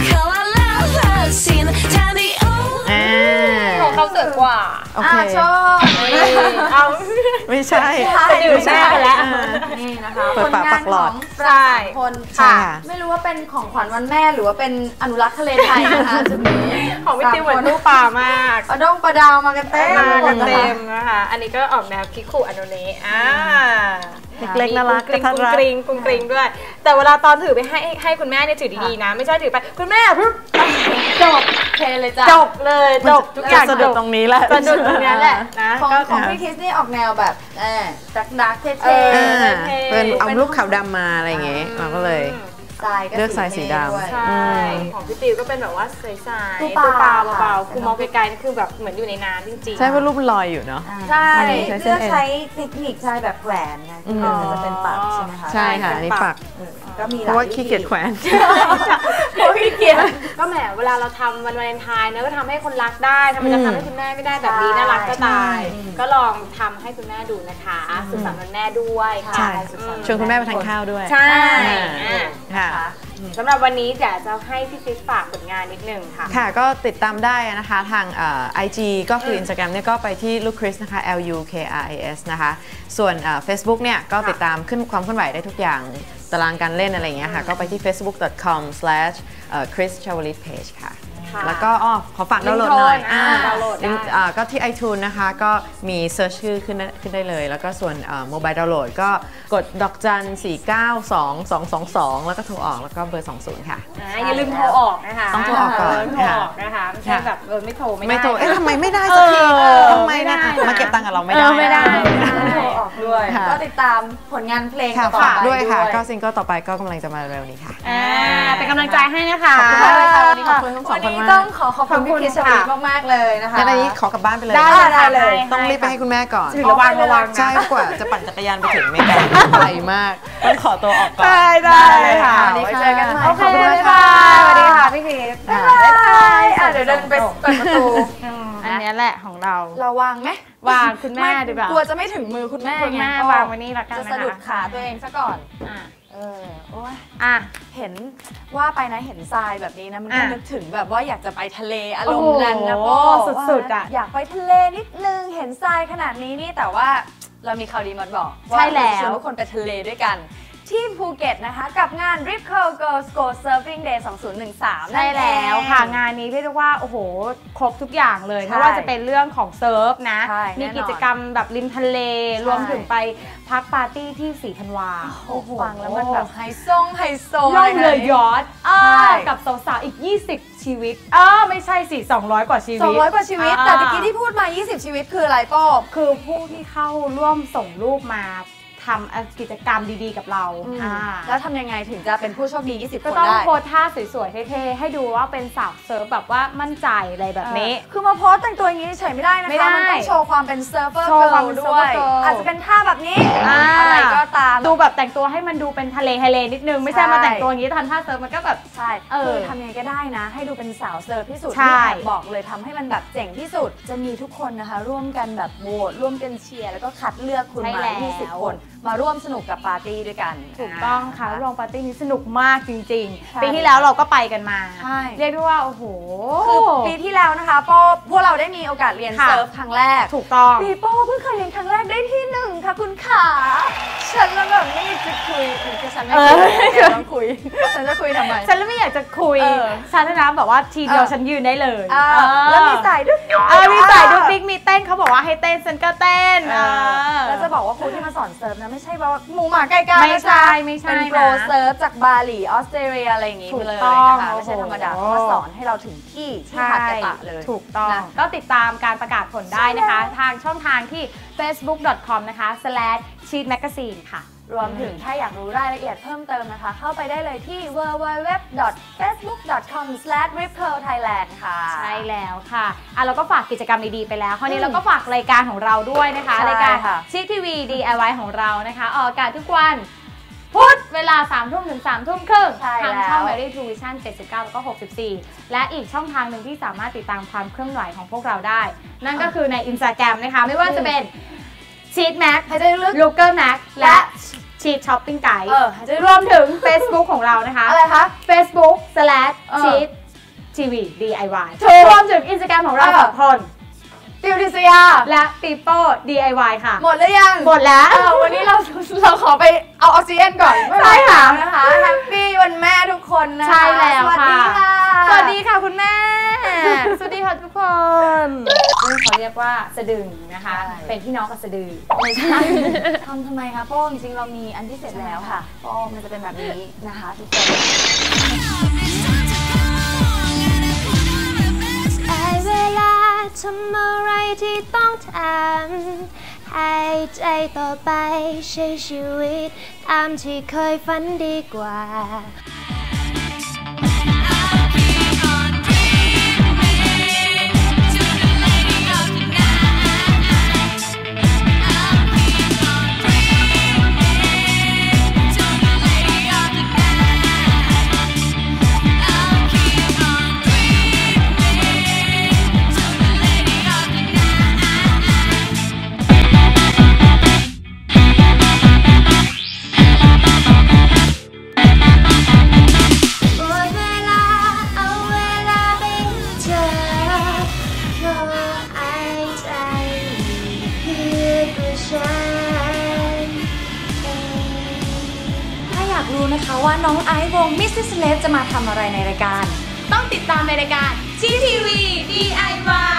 เขาสวยกว่าชอบเอาไม่ใช่แล้วนี่นะคะผลงานของเราคนค่ะไม่รู้ว่าเป็นของขวัญวันแม่หรือว่าเป็นอนุรักษ์ทะเลไทยนะคะจุดนี้ของวิติวรูปป่ามากอด้งประดาวมากันเต็มนะคะอันนี้ก็ออกแนวคิคุอโนเนะเล็กๆน่ารักกริงด้วยแต่เวลาตอนถือไปให้คุณแม่เนี่ยถือดีๆนะไม่ใช่ถือไปคุณแม่จบเลยจ้ะจบเลยจบทุกอย่างจบตรงนี้แหละนะของพี่คิสนี่ออกแนวแบบดักๆเท่ๆเป็นเอาลูกขาวดำมาอะไรอย่างเงี้ยเราก็เลยเลือกสายสีดำใช่ของพี่ติวก็เป็นแบบว่าใสๆตู้ปลาเบาๆคือมองไกลๆคือแบบเหมือนอยู่ในน้ำจริงๆใช่ว่ารูปลอยอยู่เนาะใช่เลือกใช้เทคนิคใช้แบบแหวนไงจะเป็นปักใช่ไหมคะใช่ค่ะนี่ปักเพราะว่าขี้เกียจแขวนเพราะขี้เกียจก็แหมเวลาเราทำวันวาเลนไทน์เนอะก็ทำให้คนรักได้ทำไมจะทำให้คุณแม่ไม่ได้แบบนี้น่ารักก็ตายก็ลองทำให้คุณแม่ดูนะคะสุขสันต์วันแม่ด้วยค่ะชวนคุณแม่ไปทานข้าวด้วยใช่ค่ะสำหรับวันนี้อยากจะให้พี่คิสฝากผลงานนิดนึงค่ะค่ะก็ติดตามได้นะคะทางIG ก็คือ Instagram เนี่ยก็ไปที่ลูกคริสนะคะ LUKRIS นะคะส่วน Facebook เนี่ยก็ติดตามขึ้นความเคลื่อนไหวได้ทุกอย่างตารางการเล่นอะไรอย่างเงี้ยค่ะก็ไปที่ facebook.com/chrischavalit page ค่ะแล้วก็ขอฝากดาวน์โหลดหน่อยก็ที่ iTunes นะคะก็มีเซิร์ชชื่อขึ้นได้เลยแล้วก็ส่วนโมบายดาวน์โหลดก็กด*4922222แล้วก็โทรออกแล้วก็เบอร์20ค่ะอย่าลืมโทรออกนะคะต้องโทรออกก่อนนะคะไม่ใช่แบบไม่โทรเอ๊ะทำไมไม่ได้สักทีทำไมนะมาเก็บตังค์กับเราไม่ได้โทรออกด้วยก็ติดตามผลงานเพลงต่อไปด้วยค่ะก็ซิงเกิลต่อไปก็กำลังจะมาเร็วนี้ค่ะเป็นกำลังใจให้นะคะขอบคุณค่ะวันนี้ขอบคุณทั้งสองคนต้องขอบคุณพี่คิสมากๆเลยนะคะอันนี้ขอกลับบ้านไปเลยได้เลยต้องรีบไปให้คุณแม่ก่อนระวังใช่กว่าจะปั่นจักรยานไปถึงไม่ไกลไกลมากต้องขอตัวออกก่อนได้เลยค่ะเจอกันใหม่ขอบคุณค่ะสวัสดีค่ะพี่คิสบ๊ายบายเดี๋ยวเดินไปเปิดประตูอันนี้แหละของเราวางไหมวางคุณแม่ดีป่ะกลัวจะไม่ถึงมือคุณแม่วางไว้นี่ละกันจะสะดุดขาตัวเองซะก่อนโอ้ยเห็นว่าไปนะเห็นทรายแบบนี้นะมันก็นึกถึงแบบว่าอยากจะไปทะเลอารมณ์นั้นนะโบ้สุดๆอยากไปทะเลนิดนึงเห็นทรายขนาดนี้นี่แต่ว่าเรามีข่าวดีมาบอกใช่แล้วชวนทุกคนไปทะเลด้วยกันที่ภูเก็ตนะคะกับงาน Rip Curl Girls Go Surfing Day 2013 ใช่แล้วค่ะงานนี้เรียกว่าโอ้โหครบทุกอย่างเลยไม่ว่าจะเป็นเรื่องของเซิร์ฟนะมีกิจกรรมแบบริมทะเลรวมถึงไปพักปาร์ตี้ที่ศรีธันวาโอ้โหฟังแล้วมันแบบไฮโซล่องเรือยอทกับสาวๆอีก20ชีวิตไม่ใช่สิ200กว่าชีวิตแต่ตะกี้ที่พูดมา20ชีวิตคืออะไรป้อคือผู้ที่เข้าร่วมส่งรูปมาทำกิจกรรมดีๆกับเราแล้วทำยังไงถึงจะเป็นผู้โชคดี20คนได้ก็ต้องโพสท่าสวยๆเท่ๆให้ดูว่าเป็นสาวเซิร์ฟแบบว่ามั่นใจอะไรแบบนี้คือมาโพสแต่งตัวอย่างนี้เฉยไม่ได้นะคะมันต้องโชว์ความเป็นเซิร์ฟเวอร์ด้วยอาจจะเป็นท่าแบบนี้อะไรก็ตามดูแบบแต่งตัวให้มันดูเป็นทะเลนิดนึงไม่ใช่มาแต่งตัวอย่างนี้ทันท่าเซิร์ฟมันก็แบบใช่คือทำยังไงก็ได้นะให้ดูเป็นสาวเซิร์ฟที่สุดที่บอกเลยทำให้มันแบบเจ๋งที่สุดจะมีทุกคนนะคะร่วมกันแบบโหวตร่วมกันเชียร์แล้วก็คัดเลือกคุณมา20คนมาร่วมสนุกกับปาร์ตี้ด้วยกันถูกต้องค่ะรองปาร์ตี้นี้สนุกมากจริงๆปีที่แล้วเราก็ไปกันมาเรียกได้ว่าโอ้โหคือปีที่แล้วนะคะโป้พวกเราได้มีโอกาสเรียนเซิร์ฟครั้งแรกถูกต้องปีโป้เพิ่งเคยเรียนครั้งแรกได้ที่1ค่ะคุณขาฉันแล้วแบบไม่อยากจะคุยคือฉันไม่ต้องคุยฉันจะคุยทำไมฉันแล้วไม่อยากจะคุยฉันนะแบบว่าทีเดียวฉันยืนได้เลยแล้วมีสายดุ๊กบิ๊กมีเต้นเขาบอกว่าให้เต้นฉันก็เต้นแล้วจะบอกว่าครูที่มาสอนเซิร์ฟนะไม่ใช่ว่าหมูหมาไก่กาไม่ใช่เป็นโปรเซิร์ฟจากบาหลีออสเตรเลียอะไรอย่างงี้เลยนะคะไม่ใช่ธรรมดาเขามาสอนให้เราถึงที่หัดกะตะเลยถูกต้องก็ติดตามการประกาศผลได้นะคะทางช่องทางที่ facebook.com นะคะ Cheeze Magazine ค่ะรวมถึงถ้าอยากรู้รายละเอียดเพิ่มเติมนะคะเข้าไปได้เลยที่ www.facebook.com/ripcurlthailand ค่ะใช่แล้วค่ะเราก็ฝากกิจกรรมดีๆไปแล้วคราวนี้เราก็ฝากรายการของเราด้วยนะคะรายการ Cheat TV DIY ของเรานะคะออกอากาศทุกวันพุธเวลา 3 ทุ่มถึง 3 ทุ่มครึ่งทางช่อง Variety Vision 79 แล้วก็ 64และอีกช่องทางหนึ่งที่สามารถติดตามความเคลื่อนไหวของพวกเราได้นั่นก็คือใน Instagram นะคะไม่ว่าจะเป็นCheat Mac Locker Mac และ Cheat Shopping Guide รวมถึง Facebook ของเรานะคะอะไรคะ Facebook/Cheat TV DIY รวมถึง Instagram ของเราสองคนติวดิสยาและปีโป้ DIY ค่ะหมดหรือยังหมดแล้ววันนี้เราขอไปเอาออกซิเจนก่อนใช่ค่ะนะคะแฮปปี้วันแม่ทุกคนนะคะใช่แล้วค่ะสวัสดีค่ะคุณแม่สวัสดีค่ะทุกคนนี่เขาเรียกว่าสะดึงนะคะเป็นพี่น้องกับสะดึงไม่ใช่ทำไมคะป้อมจริงเรามีอันที่เสร็จแล้วค่ะป้อมมันจะเป็นแบบนี้นะคะทุกคนเวลาทำอะไรที่ต้องทำให้ใจต่อไปใช้ชีวิตตามที่เคยฝันดีกว่าว่าน้องไอซ์วงมิสซิสเลฟจะมาทำอะไรในรายการต้องติดตามในรายการ Cheat TV DIY